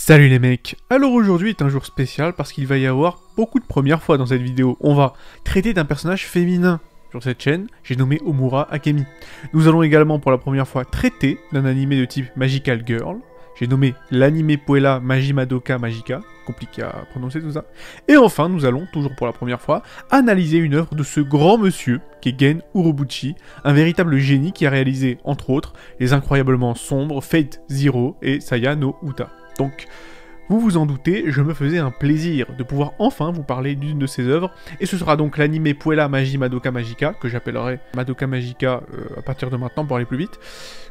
Salut les mecs! Alors aujourd'hui est un jour spécial parce qu'il va y avoir beaucoup de premières fois dans cette vidéo. On va traiter d'un personnage féminin sur cette chaîne, j'ai nommé Homura Akemi. Nous allons également pour la première fois traiter d'un animé de type Magical Girl, j'ai nommé l'animé Puella Magi Madoka Magica, compliqué à prononcer tout ça. Et enfin nous allons, toujours pour la première fois, analyser une œuvre de ce grand monsieur qui est Gen Urobuchi, un véritable génie qui a réalisé, entre autres, les incroyablement sombres Fate Zero et Saya no Uta. Donc, vous vous en doutez, je me faisais un plaisir de pouvoir enfin vous parler d'une de ses œuvres, et ce sera donc l'anime Puella Magi Madoka Magica, que j'appellerai Madoka Magica à partir de maintenant pour aller plus vite,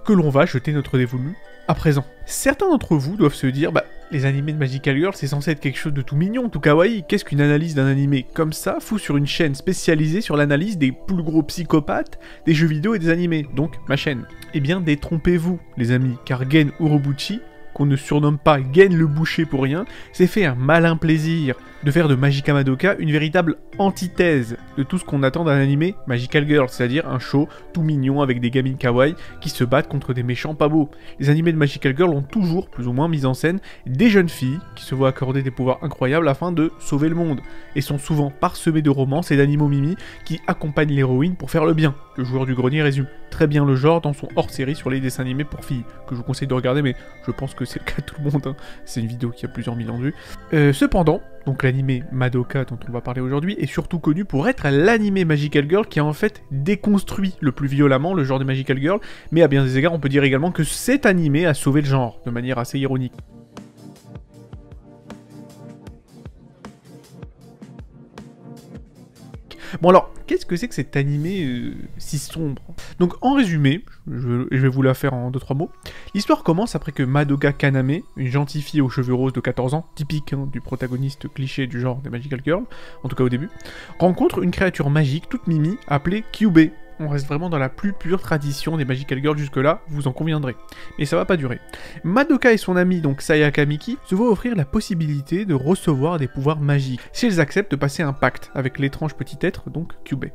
que l'on va jeter notre dévolu à présent. Certains d'entre vous doivent se dire, bah, les animés de Magical Girl c'est censé être quelque chose de tout mignon, tout kawaii, qu'est-ce qu'une analyse d'un animé comme ça fout sur une chaîne spécialisée sur l'analyse des plus gros psychopathes, des jeux vidéo et des animés, donc ma chaîne. Eh bien détrompez-vous les amis, car Gen Urobuchi, qu'on ne surnomme pas Gen le Boucher pour rien, s'est fait un malin plaisir de faire de Magica Madoka une véritable antithèse de tout ce qu'on attend d'un animé Magical Girl, c'est-à-dire un show tout mignon avec des gamines kawaii qui se battent contre des méchants pas beaux. Les animés de Magical Girl ont toujours, plus ou moins, mis en scène des jeunes filles qui se voient accorder des pouvoirs incroyables afin de sauver le monde, et sont souvent parsemés de romances et d'animaux mimi qui accompagnent l'héroïne pour faire le bien. Le joueur du grenier résume très bien le genre dans son hors-série sur les dessins animés pour filles, que je vous conseille de regarder, mais je pense que c'est le cas de tout le monde, hein. C'est une vidéo qui a plusieurs millions de vues. Cependant, donc l'animé Madoka dont on va parler aujourd'hui est surtout connu pour être l'animé Magical Girl qui a en fait déconstruit le plus violemment le genre des Magical Girl, mais à bien des égards on peut dire également que cet animé a sauvé le genre, de manière assez ironique. Bon alors, qu'est-ce que c'est que cet animé si sombre? Donc en résumé, je vais vous la faire en 2-3 mots. L'histoire commence après que Madoka Kaname, une gentille fille aux cheveux roses de 14 ans, typique hein, du protagoniste cliché du genre des Magical Girls, en tout cas au début, rencontre une créature magique toute mimi appelée Kyubey. On reste vraiment dans la plus pure tradition des Magical Girls jusque-là, vous en conviendrez. Mais ça va pas durer. Madoka et son amie, donc Sayaka Miki, se voient offrir la possibilité de recevoir des pouvoirs magiques, si elles acceptent de passer un pacte avec l'étrange petit être, donc Kyubey.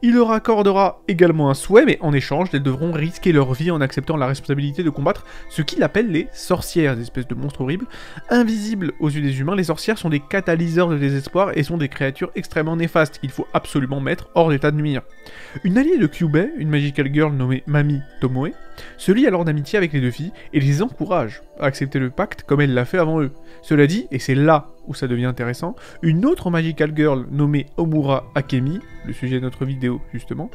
Il leur accordera également un souhait, mais en échange, elles devront risquer leur vie en acceptant la responsabilité de combattre ce qu'il appelle les sorcières, des espèces de monstres horribles. Invisibles aux yeux des humains, les sorcières sont des catalyseurs de désespoir et sont des créatures extrêmement néfastes qu'il faut absolument mettre hors d'état de nuire. Une alliée de Kyubey, une Magical Girl nommée Mami Tomoe, se lie alors d'amitié avec les deux filles et les encourage à accepter le pacte comme elle l'a fait avant eux. Cela dit, et c'est là où ça devient intéressant, une autre Magical Girl nommée Homura Akemi, le sujet de notre vidéo justement,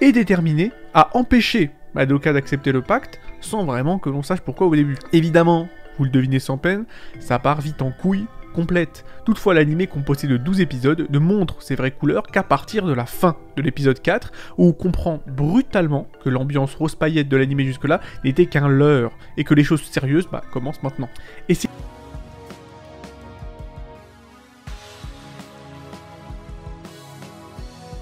est déterminée à empêcher Madoka d'accepter le pacte sans vraiment que l'on sache pourquoi au début. Évidemment, vous le devinez sans peine, ça part vite en couille complète. Toutefois, l'anime composé de 12 épisodes ne montre ses vraies couleurs qu'à partir de la fin de l'épisode 4, où on comprend brutalement que l'ambiance rose paillette de l'anime jusque-là n'était qu'un leurre, et que les choses sérieuses commencent maintenant. Et c'est...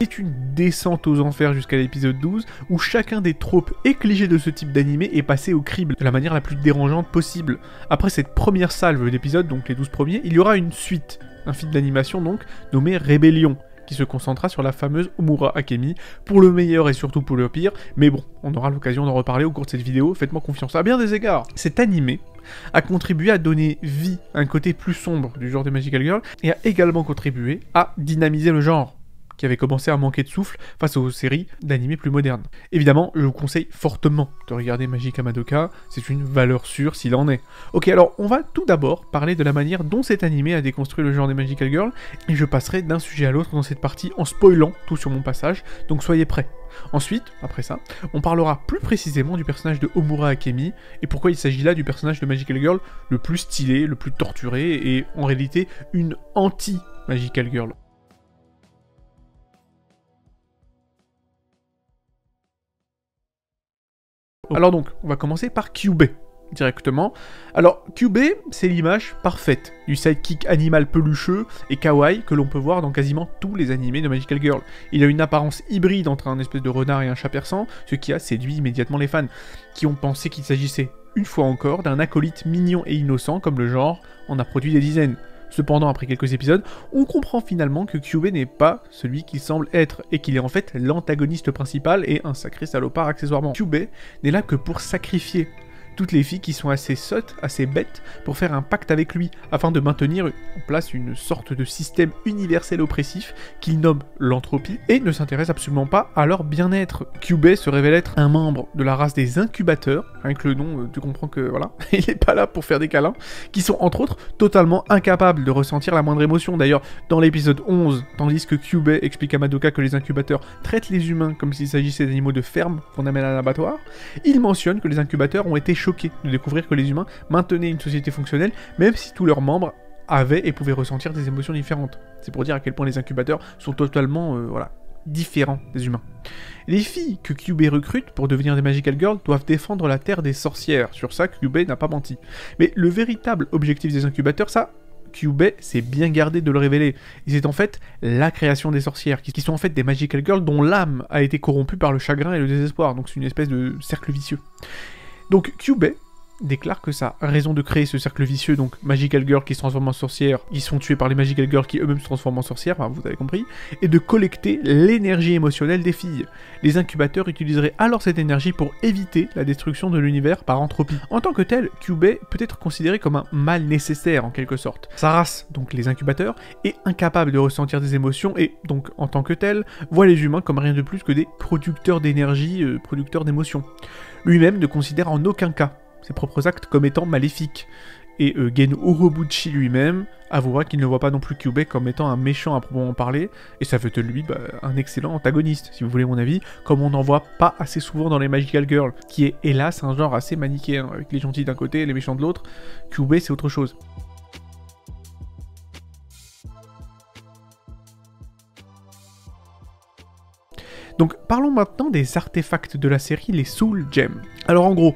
C'est une descente aux enfers jusqu'à l'épisode 12, où chacun des tropes et clichés de ce type d'animé est passé au crible de la manière la plus dérangeante possible. Après cette première salve d'épisodes, donc les 12 premiers, il y aura une suite, un film d'animation donc, nommé Rebellion, qui se concentrera sur la fameuse Homura Akemi, pour le meilleur et surtout pour le pire, mais bon, on aura l'occasion d'en reparler au cours de cette vidéo, faites-moi confiance à bien des égards. Cet animé a contribué à donner vie à un côté plus sombre du genre des Magical Girls, et a également contribué à dynamiser le genre, qui avait commencé à manquer de souffle face aux séries d'animés plus modernes. Évidemment, je vous conseille fortement de regarder Magica Madoka, c'est une valeur sûre s'il en est. Ok, alors on va tout d'abord parler de la manière dont cet animé a déconstruit le genre des Magical Girls, et je passerai d'un sujet à l'autre dans cette partie en spoilant tout sur mon passage, donc soyez prêts. Ensuite, après ça, on parlera plus précisément du personnage de Homura Akemi, et pourquoi il s'agit là du personnage de Magical Girl le plus stylé, le plus torturé, et en réalité une anti-Magical Girl. Alors donc, on va commencer par Kyubey, directement. Alors, Kyubey, c'est l'image parfaite du sidekick animal pelucheux et kawaii que l'on peut voir dans quasiment tous les animés de Magical Girl. Il a une apparence hybride entre un espèce de renard et un chat persan, ce qui a séduit immédiatement les fans, qui ont pensé qu'il s'agissait, une fois encore, d'un acolyte mignon et innocent, comme le genre en a produit des dizaines. Cependant, après quelques épisodes, on comprend finalement que Kyubey n'est pas celui qu'il semble être, et qu'il est en fait l'antagoniste principal et un sacré salopard accessoirement. Kyubey n'est là que pour sacrifier toutes les filles qui sont assez sottes, assez bêtes, pour faire un pacte avec lui, afin de maintenir en place une sorte de système universel oppressif qu'il nomme l'entropie, et ne s'intéresse absolument pas à leur bien-être. Kyubey se révèle être un membre de la race des incubateurs, avec le nom, tu comprends que voilà, il n'est pas là pour faire des câlins, qui sont entre autres totalement incapables de ressentir la moindre émotion. D'ailleurs, dans l'épisode 11, tandis que Kyubey explique à Madoka que les incubateurs traitent les humains comme s'il s'agissait d'animaux de ferme qu'on amène à l'abattoir, il mentionne que les incubateurs ont été choqués de découvrir que les humains maintenaient une société fonctionnelle, même si tous leurs membres avaient et pouvaient ressentir des émotions différentes. C'est pour dire à quel point les incubateurs sont totalement, voilà, différents des humains. Les filles que Kyubey recrute pour devenir des Magical Girls doivent défendre la terre des sorcières. Sur ça, Kyubey n'a pas menti. Mais le véritable objectif des incubateurs, ça... Kyubey s'est bien gardé de le révéler, et c'est en fait la création des sorcières, qui sont en fait des Magical Girls dont l'âme a été corrompue par le chagrin et le désespoir, donc c'est une espèce de cercle vicieux. Donc Kyubey déclare que sa raison de créer ce cercle vicieux, donc Magical Girls qui se transforment en sorcières, qui sont tués par les Magical Girls qui eux-mêmes se transforment en sorcières, enfin, vous avez compris, est de collecter l'énergie émotionnelle des filles. Les incubateurs utiliseraient alors cette énergie pour éviter la destruction de l'univers par entropie. En tant que tel, Kyubey peut être considéré comme un mal nécessaire en quelque sorte. Sa race, donc les incubateurs, est incapable de ressentir des émotions et donc en tant que tel, voit les humains comme rien de plus que des producteurs d'énergie, producteurs d'émotions. Lui-même ne considère en aucun cas ses propres actes comme étant maléfiques. Et Gen Urobuchi lui-même avouera qu'il ne voit pas non plus Kyubey comme étant un méchant à proprement parler, et ça fait de lui un excellent antagoniste, si vous voulez mon avis, comme on n'en voit pas assez souvent dans les Magical Girls, qui est hélas un genre assez manichéen, avec les gentils d'un côté et les méchants de l'autre. Kyubey c'est autre chose. Donc parlons maintenant des artefacts de la série, les Soul Gems. Alors en gros,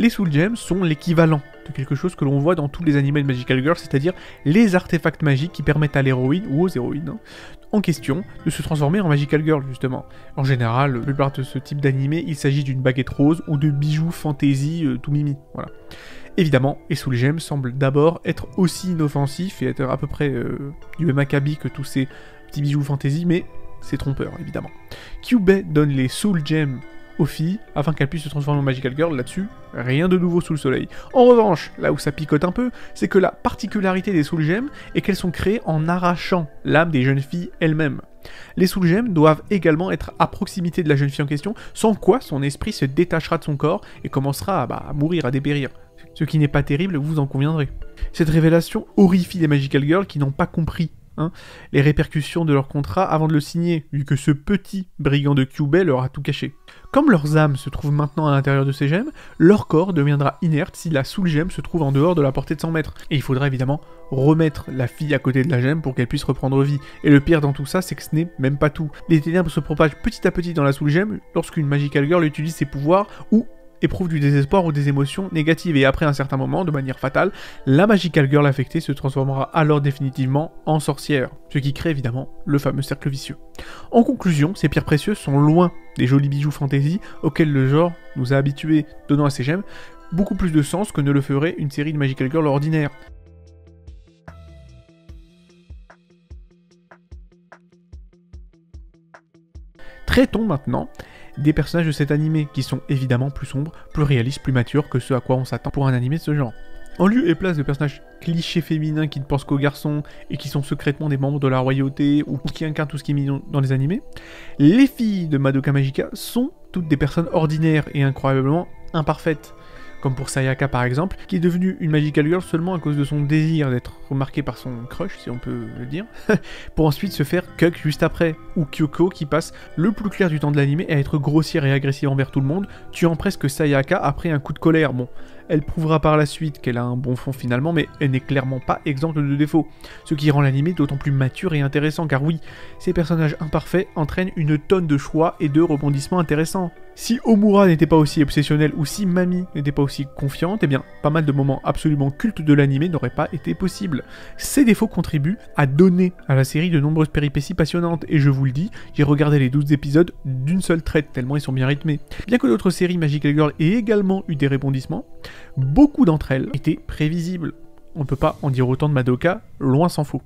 les Soul Gems sont l'équivalent de quelque chose que l'on voit dans tous les animés de Magical Girl, c'est-à-dire les artefacts magiques qui permettent à l'héroïne, ou aux héroïnes, hein, en question, de se transformer en Magical Girl, justement. En général, la plupart de ce type d'animé, il s'agit d'une baguette rose ou de bijoux fantasy tout mimi, voilà. Évidemment, les Soul Gems semblent d'abord être aussi inoffensifs et être à peu près du même acabit que tous ces petits bijoux fantasy, mais c'est trompeur, évidemment. Kyubey donne les Soul Gems aux filles, afin qu'elles puissent se transformer en Magical Girl, là-dessus, rien de nouveau sous le soleil. En revanche, là où ça picote un peu, c'est que la particularité des Soul Gems est qu'elles sont créées en arrachant l'âme des jeunes filles elles-mêmes. Les Soul Gems doivent également être à proximité de la jeune fille en question, sans quoi son esprit se détachera de son corps et commencera à mourir, à dépérir. Ce qui n'est pas terrible, vous en conviendrez. Cette révélation horrifie les Magical Girls qui n'ont pas compris les répercussions de leur contrat avant de le signer, vu que ce petit brigand de Kyubey leur a tout caché. Comme leurs âmes se trouvent maintenant à l'intérieur de ces gemmes, leur corps deviendra inerte si la Soul Gemme se trouve en dehors de la portée de 100 mètres. Et il faudra évidemment remettre la fille à côté de la gemme pour qu'elle puisse reprendre vie. Et le pire dans tout ça, c'est que ce n'est même pas tout. Les ténèbres se propagent petit à petit dans la Soul Gemme lorsqu'une Magical Girl utilise ses pouvoirs ou éprouve du désespoir ou des émotions négatives, et après un certain moment, de manière fatale, la Magical Girl affectée se transformera alors définitivement en sorcière, ce qui crée évidemment le fameux cercle vicieux. En conclusion, ces pierres précieuses sont loin des jolis bijoux fantasy auxquels le genre nous a habitués, donnant à ces gemmes beaucoup plus de sens que ne le ferait une série de Magical Girl ordinaire. Traitons maintenant des personnages de cet animé, qui sont évidemment plus sombres, plus réalistes, plus matures que ce à quoi on s'attend pour un animé de ce genre. En lieu et place de personnages clichés féminins qui ne pensent qu'aux garçons et qui sont secrètement des membres de la royauté ou qui incarnent tout ce qui est mignon dans les animés, les filles de Madoka Magica sont toutes des personnes ordinaires et incroyablement imparfaites. Comme pour Sayaka par exemple, qui est devenue une Magical Girl seulement à cause de son désir d'être remarquée par son crush, si on peut le dire, pour ensuite se faire cuck juste après, ou Kyoko qui passe le plus clair du temps de l'anime à être grossière et agressive envers tout le monde, tuant presque Sayaka après un coup de colère. Bon, elle prouvera par la suite qu'elle a un bon fond finalement, mais elle n'est clairement pas exempte de défauts, ce qui rend l'anime d'autant plus mature et intéressant, car oui, ces personnages imparfaits entraînent une tonne de choix et de rebondissements intéressants. Si Homura n'était pas aussi obsessionnelle ou si Mami n'était pas aussi confiante, eh bien pas mal de moments absolument cultes de l'anime n'auraient pas été possibles. Ces défauts contribuent à donner à la série de nombreuses péripéties passionnantes, et je vous le dis, j'ai regardé les 12 épisodes d'une seule traite tellement ils sont bien rythmés. Bien que d'autres séries Magical Girl aient également eu des rebondissements, beaucoup d'entre elles étaient prévisibles. On ne peut pas en dire autant de Madoka, loin s'en faut.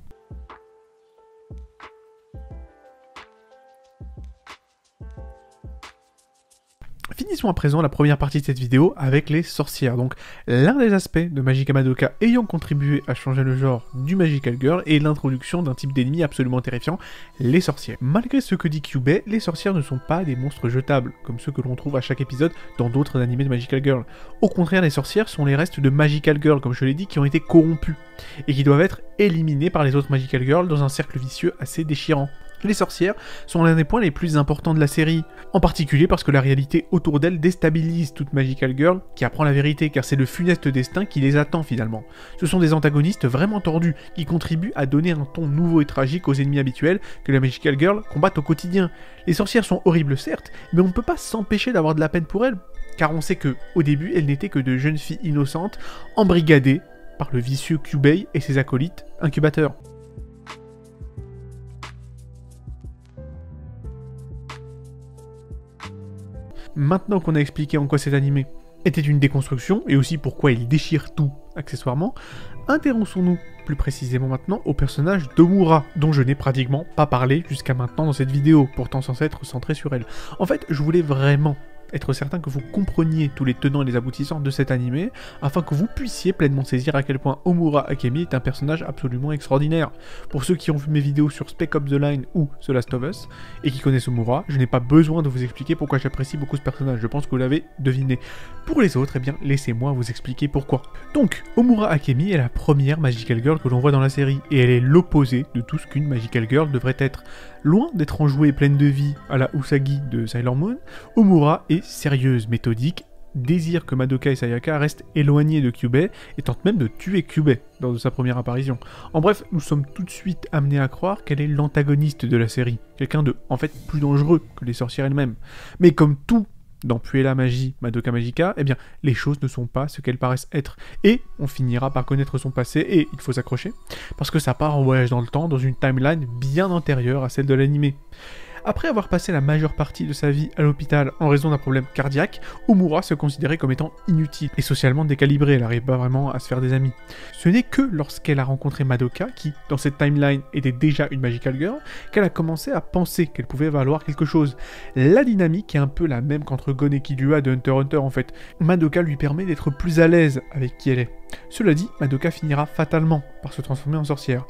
finissons à présent la première partie de cette vidéo avec les sorcières. Donc l'un des aspects de Magica Madoka ayant contribué à changer le genre du Magical Girl est l'introduction d'un type d'ennemi absolument terrifiant, les sorcières. Malgré ce que dit Kyubey, les sorcières ne sont pas des monstres jetables, comme ceux que l'on trouve à chaque épisode dans d'autres animés de Magical Girl. Au contraire, les sorcières sont les restes de Magical Girl, comme je l'ai dit, qui ont été corrompus, et qui doivent être éliminés par les autres Magical Girls dans un cercle vicieux assez déchirant. Les sorcières sont l'un des points les plus importants de la série, en particulier parce que la réalité autour d'elles déstabilise toute Magical Girl qui apprend la vérité, car c'est le funeste destin qui les attend finalement. Ce sont des antagonistes vraiment tordus, qui contribuent à donner un ton nouveau et tragique aux ennemis habituels que la Magical Girl combat au quotidien. Les sorcières sont horribles certes, mais on ne peut pas s'empêcher d'avoir de la peine pour elles, car on sait que, au début, elles n'étaient que de jeunes filles innocentes, embrigadées par le vicieux Kyubey et ses acolytes incubateurs. Maintenant qu'on a expliqué en quoi cet animé était une déconstruction, et aussi pourquoi il déchire tout, accessoirement, intéressons-nous plus précisément maintenant au personnage d'Homura, dont je n'ai pratiquement pas parlé jusqu'à maintenant dans cette vidéo, pourtant censée être centrée sur elle. En fait, je voulais vraiment être certain que vous compreniez tous les tenants et les aboutissants de cet animé, afin que vous puissiez pleinement saisir à quel point Homura Akemi est un personnage absolument extraordinaire. Pour ceux qui ont vu mes vidéos sur Spec Ops The Line ou The Last of Us, et qui connaissent Homura, je n'ai pas besoin de vous expliquer pourquoi j'apprécie beaucoup ce personnage, je pense que vous l'avez deviné. Pour les autres, eh bien, laissez-moi vous expliquer pourquoi. Donc, Homura Akemi est la première Magical Girl que l'on voit dans la série, et elle est l'opposé de tout ce qu'une Magical Girl devrait être. Loin d'être enjouée et pleine de vie à la Usagi de Sailor Moon, Homura est sérieuse, méthodique, désire que Madoka et Sayaka restent éloignés de Kyubey et tente même de tuer Kyubey dans sa première apparition. En bref, nous sommes tout de suite amenés à croire qu'elle est l'antagoniste de la série, quelqu'un de, en fait, plus dangereux que les sorcières elles-mêmes. Mais comme tout dans Puella Magi Madoka Magica, eh bien, les choses ne sont pas ce qu'elles paraissent être. Et on finira par connaître son passé, et il faut s'accrocher, parce que ça part en voyage dans le temps, dans une timeline bien antérieure à celle de l'animé. Après avoir passé la majeure partie de sa vie à l'hôpital en raison d'un problème cardiaque, Homura se considérait comme étant inutile et socialement décalibrée, elle n'arrive pas vraiment à se faire des amis. Ce n'est que lorsqu'elle a rencontré Madoka, qui, dans cette timeline, était déjà une Magical Girl, qu'elle a commencé à penser qu'elle pouvait valoir quelque chose. La dynamique est un peu la même qu'entre Gon et Killua de Hunter x Hunter en fait. Madoka lui permet d'être plus à l'aise avec qui elle est. Cela dit, Madoka finira fatalement par se transformer en sorcière.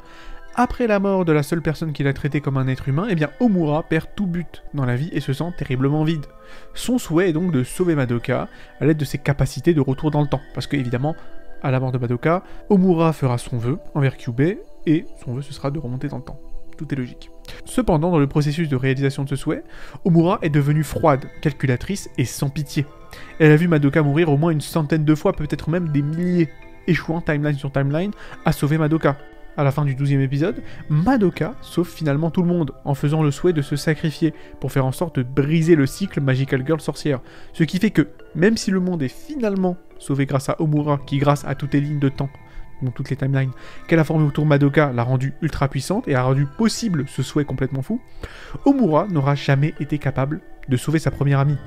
Après la mort de la seule personne qui l'a traité comme un être humain, eh bien Homura perd tout but dans la vie et se sent terriblement vide. Son souhait est donc de sauver Madoka à l'aide de ses capacités de retour dans le temps, parce que évidemment, à la mort de Madoka, Homura fera son vœu envers Kyubey, et son vœu ce sera de remonter dans le temps. Tout est logique. Cependant, dans le processus de réalisation de ce souhait, Homura est devenue froide, calculatrice et sans pitié. Elle a vu Madoka mourir au moins une centaine de fois, peut-être même des milliers, échouant timeline sur timeline à sauver Madoka. À la fin du 12e épisode, Madoka sauve finalement tout le monde en faisant le souhait de se sacrifier pour faire en sorte de briser le cycle Magical Girl sorcière. Ce qui fait que, même si le monde est finalement sauvé grâce à Homura, qui grâce à toutes les lignes de temps, donc toutes les timelines, qu'elle a formées autour de Madoka l'a rendue ultra puissante et a rendu possible ce souhait complètement fou, Homura n'aura jamais été capable de sauver sa première amie.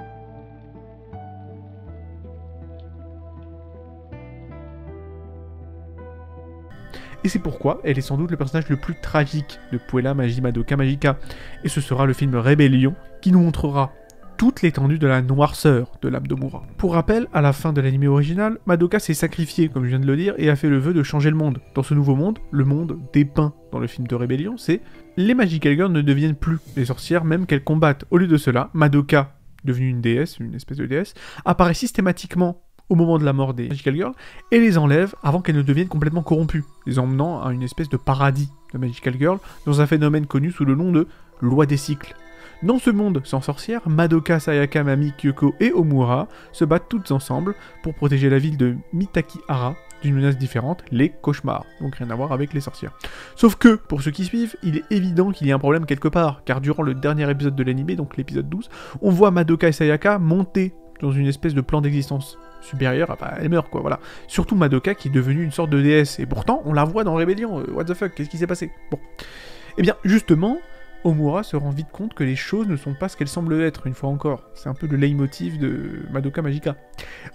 Et c'est pourquoi elle est sans doute le personnage le plus tragique de Puella Magi Madoka Magica. Et ce sera le film Rebellion qui nous montrera toute l'étendue de la noirceur de l'âme d'Homura. Pour rappel, à la fin de l'anime original, Madoka s'est sacrifiée, comme je viens de le dire, et a fait le vœu de changer le monde. Dans ce nouveau monde, le monde dépeint dans le film de Rebellion, c'est les Magical Girls ne deviennent plus les sorcières même qu'elles combattent. Au lieu de cela, Madoka, devenue une déesse, une espèce de déesse, apparaît systématiquement au moment de la mort des Magical Girls, et les enlève avant qu'elles ne deviennent complètement corrompues, les emmenant à une espèce de paradis de Magical Girl, dans un phénomène connu sous le nom de « loi des cycles ». Dans ce monde sans sorcières, Madoka, Sayaka, Mami, Kyoko et Homura se battent toutes ensemble pour protéger la ville de Mitakihara d'une menace différente, les cauchemars, donc rien à voir avec les sorcières. Sauf que, pour ceux qui suivent, il est évident qu'il y a un problème quelque part, car durant le dernier épisode de l'anime, donc l'épisode 12, on voit Madoka et Sayaka monter dans une espèce de plan d'existence supérieure, bah, elle meurt quoi, voilà. Surtout Madoka qui est devenue une sorte de déesse, et pourtant on la voit dans Rébellion, what the fuck, qu'est-ce qui s'est passé? Bon. Eh bien justement, Homura se rend vite compte que les choses ne sont pas ce qu'elles semblent être, une fois encore. C'est un peu le leitmotiv de Madoka Magica.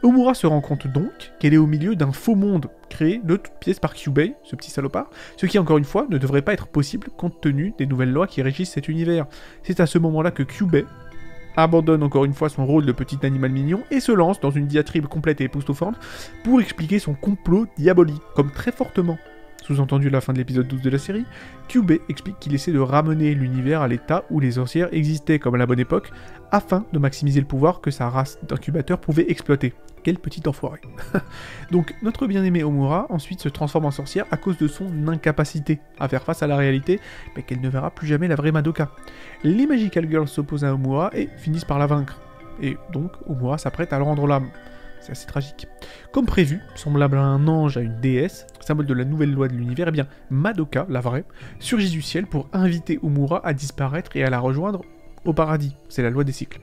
Homura se rend compte donc qu'elle est au milieu d'un faux monde, créé de toutes pièces par Kyubey, ce petit salopard, ce qui encore une fois ne devrait pas être possible compte tenu des nouvelles lois qui régissent cet univers. C'est à ce moment-là que Kyubey abandonne encore une fois son rôle de petit animal mignon et se lance dans une diatribe complète et époustouflante pour expliquer son complot diabolique, comme très fortement. Sous-entendu la fin de l'épisode 12 de la série, Kyubey explique qu'il essaie de ramener l'univers à l'état où les sorcières existaient comme à la bonne époque, afin de maximiser le pouvoir que sa race d'incubateurs pouvait exploiter. Quel petit enfoiré. Donc notre bien-aimé Homura ensuite se transforme en sorcière à cause de son incapacité à faire face à la réalité, mais qu'elle ne verra plus jamais la vraie Madoka. Les Magical Girls s'opposent à Homura et finissent par la vaincre, et donc Homura s'apprête à le rendre l'âme. C'est assez tragique. Comme prévu, semblable à un ange à une déesse, symbole de la nouvelle loi de l'univers, eh bien Madoka, la vraie, surgit du ciel pour inviter Homura à disparaître et à la rejoindre au paradis. C'est la loi des cycles.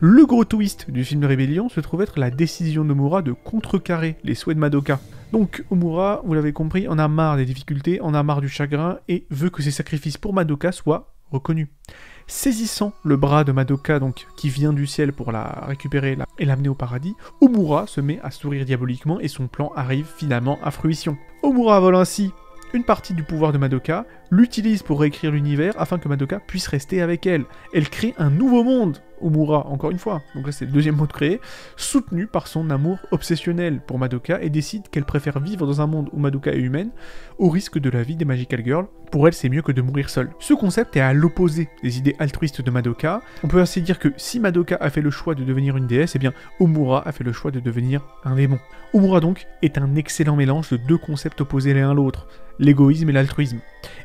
Le gros twist du film Rebellion se trouve être la décision d'Homura de contrecarrer les souhaits de Madoka. Donc Homura, vous l'avez compris, en a marre des difficultés, en a marre du chagrin et veut que ses sacrifices pour Madoka soient reconnus. Saisissant le bras de Madoka, donc, qui vient du ciel pour la récupérer et l'amener au paradis, Homura se met à sourire diaboliquement et son plan arrive finalement à fruition. Homura vole ainsi une partie du pouvoir de Madoka, l'utilise pour réécrire l'univers afin que Madoka puisse rester avec elle. Elle crée un nouveau monde, Homura, encore une fois, donc là c'est le deuxième mot de créer, soutenu par son amour obsessionnel pour Madoka et décide qu'elle préfère vivre dans un monde où Madoka est humaine, au risque de la vie des Magical Girls. Pour elle c'est mieux que de mourir seule. Ce concept est à l'opposé des idées altruistes de Madoka. On peut ainsi dire que si Madoka a fait le choix de devenir une déesse, eh bien Homura a fait le choix de devenir un démon. Homura donc est un excellent mélange de deux concepts opposés l'un à l'autre, l'égoïsme et l'altruisme.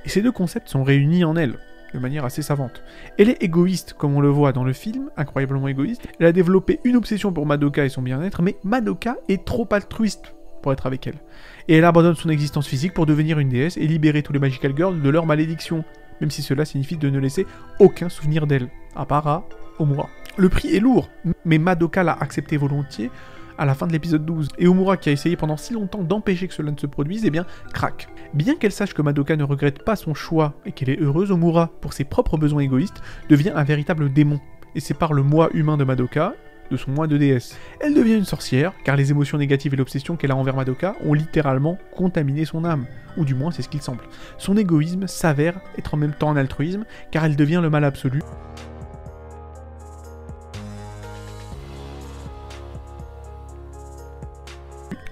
Et ces deux concepts sont réunis en elle, de manière assez savante. Elle est égoïste, comme on le voit dans le film, incroyablement égoïste. Elle a développé une obsession pour Madoka et son bien-être, mais Madoka est trop altruiste pour être avec elle. Et elle abandonne son existence physique pour devenir une déesse et libérer tous les Magical Girls de leur malédiction, même si cela signifie de ne laisser aucun souvenir d'elle, à part à Homura. Le prix est lourd, mais Madoka l'a accepté volontiers à la fin de l'épisode 12, et Homura, qui a essayé pendant si longtemps d'empêcher que cela ne se produise, eh bien, craque. Bien qu'elle sache que Madoka ne regrette pas son choix et qu'elle est heureuse, Homura, pour ses propres besoins égoïstes, devient un véritable démon, et sépare le moi humain de Madoka de son moi de déesse. Elle devient une sorcière, car les émotions négatives et l'obsession qu'elle a envers Madoka ont littéralement contaminé son âme, ou du moins c'est ce qu'il semble. Son égoïsme s'avère être en même temps un altruisme, car elle devient le mal absolu.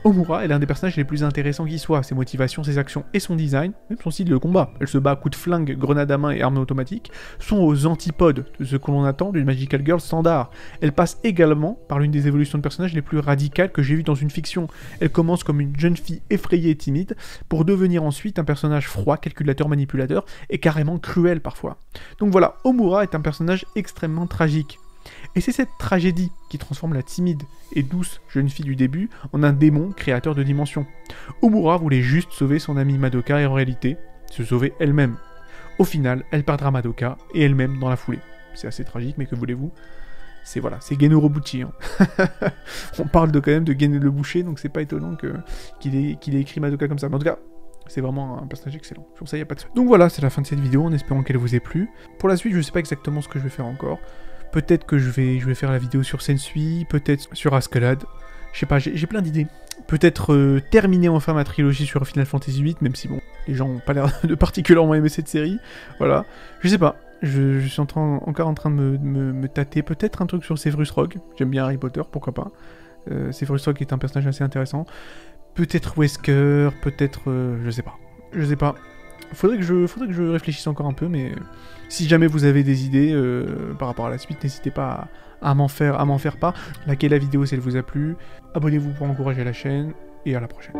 Homura est l'un des personnages les plus intéressants qui soit, ses motivations, ses actions et son design, même son style de combat. Elle se bat à coups de flingue, grenade à main et armes automatiques, sont aux antipodes de ce que l'on attend d'une Magical Girl standard. Elle passe également par l'une des évolutions de personnages les plus radicales que j'ai vues dans une fiction. Elle commence comme une jeune fille effrayée et timide, pour devenir ensuite un personnage froid, calculateur, manipulateur et carrément cruel parfois. Donc voilà, Homura est un personnage extrêmement tragique. Et c'est cette tragédie qui transforme la timide et douce jeune fille du début en un démon créateur de dimensions. Homura voulait juste sauver son amie Madoka et en réalité, se sauver elle-même. Au final, elle perdra Madoka et elle-même dans la foulée. C'est assez tragique, mais que voulez-vous? C'est voilà, c'est Gen Urobuchi. Hein. On parle de, quand même de Gen le Boucher, donc c'est pas étonnant qu'il ait écrit Madoka comme ça. Mais en tout cas, c'est vraiment un personnage excellent. Sur ça, il n'y a pas de... Donc voilà, c'est la fin de cette vidéo, en espérant qu'elle vous ait plu. Pour la suite, je ne sais pas exactement ce que je vais faire encore. Peut-être que je vais faire la vidéo sur Sensui, peut-être sur Askeladd, je sais pas, j'ai plein d'idées. Peut-être terminer enfin ma trilogie sur Final Fantasy VIII, même si bon, les gens n'ont pas l'air de particulièrement aimer cette série, voilà. Je sais pas, je suis encore en train de me tâter, peut-être un truc sur Severus Rogue, j'aime bien Harry Potter, pourquoi pas. Severus Rogue est un personnage assez intéressant. Peut-être Wesker, peut-être... je sais pas. Faudrait que je réfléchisse encore un peu, mais si jamais vous avez des idées par rapport à la suite, n'hésitez pas à m'en faire part. Likez la vidéo si elle vous a plu, abonnez-vous pour encourager la chaîne, et à la prochaine.